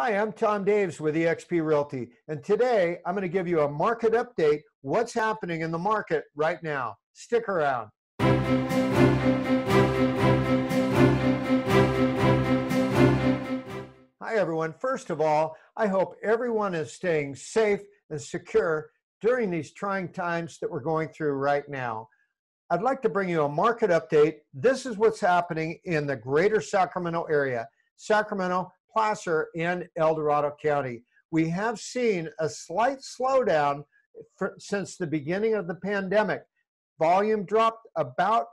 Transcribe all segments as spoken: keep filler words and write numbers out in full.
Hi, I'm Tom Daves with eXp Realty, and today I'm going to give you a market update, what's happening in the market right now. Stick around. Hi everyone. First of all, I hope everyone is staying safe and secure during these trying times that we're going through right now. I'd like to bring you a market update. This is what's happening in the greater Sacramento area. Sacramento, Placer, and El Dorado County. We have seen a slight slowdown for, since the beginning of the pandemic. Volume dropped about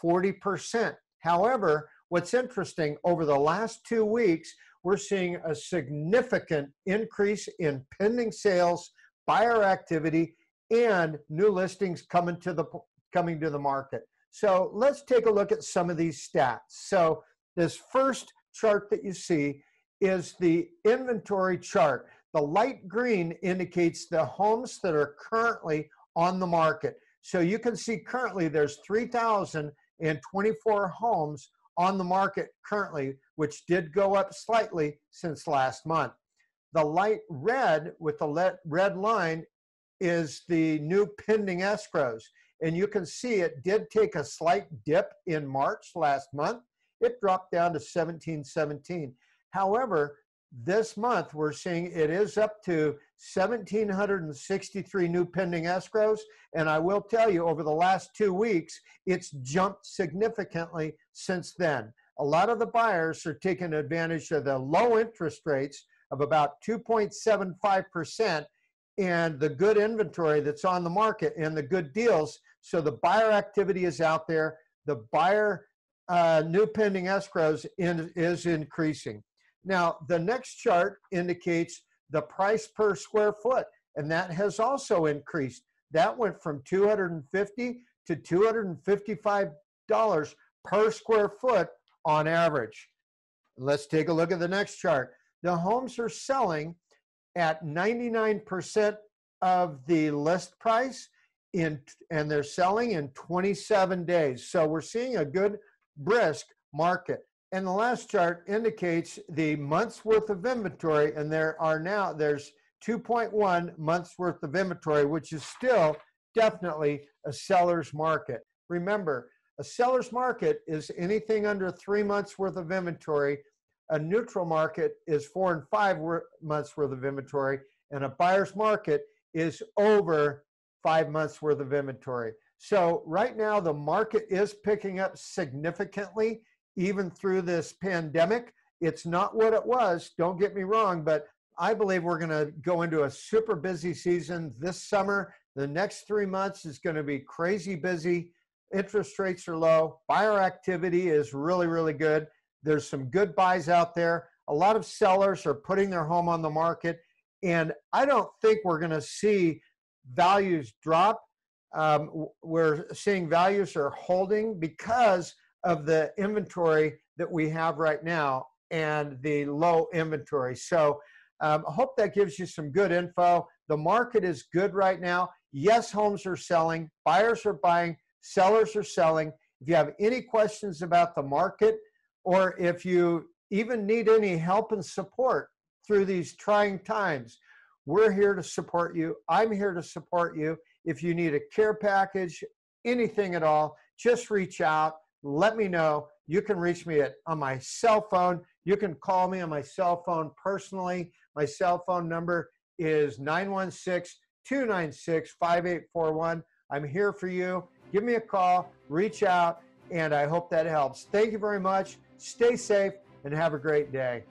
forty percent. However, what's interesting, over the last two weeks, we're seeing a significant increase in pending sales, buyer activity, and new listings coming to the, coming to the market. So let's take a look at some of these stats. So this first chart that you see is the inventory chart. The light green indicates the homes that are currently on the market. So you can see currently there's three thousand twenty-four homes on the market currently, which did go up slightly since last month. The light red with the red line is the new pending escrows. And you can see it did take a slight dip in March last month. It dropped down to seventeen seventeen. However, this month we're seeing it is up to one thousand seven hundred sixty-three new pending escrows, and I will tell you over the last two weeks, it's jumped significantly since then. A lot of the buyers are taking advantage of the low interest rates of about two point seven five percent and the good inventory that's on the market and the good deals, so the buyer activity is out there. The buyer uh, new pending escrows in, is increasing. Now, the next chart indicates the price per square foot, and that has also increased. That went from two hundred fifty dollars to two hundred fifty-five dollars per square foot on average. Let's take a look at the next chart. The homes are selling at ninety-nine percent of the list price, in, and they're selling in twenty-seven days. So we're seeing a good, brisk market. And the last chart indicates the month's worth of inventory, and there are now, there's two point one months worth of inventory, which is still definitely a seller's market. Remember, a seller's market is anything under three months worth of inventory, a neutral market is four and five months worth of inventory, and a buyer's market is over five months worth of inventory. So right now the market is picking up significantly. Even through this pandemic, it's not what it was, don't get me wrong, but I believe we're going to go into a super busy season this summer. The next three months is going to be crazy busy. Interest rates are low. Buyer activity is really, really good. There's some good buys out there. A lot of sellers are putting their home on the market, and I don't think we're going to see values drop. Um, we're seeing values are holding because of the inventory that we have right now and the low inventory. So um, I hope that gives you some good info. The market is good right now. Yes, homes are selling, buyers are buying, sellers are selling. If you have any questions about the market, or if you even need any help and support through these trying times, we're here to support you. I'm here to support you. If you need a care package, anything at all, just reach out. Let me know. You can reach me at, on my cell phone. You can call me on my cell phone personally. My cell phone number is nine one six, two nine six, five eight four one. I'm here for you. Give me a call, reach out, and I hope that helps. Thank you very much. Stay safe and have a great day.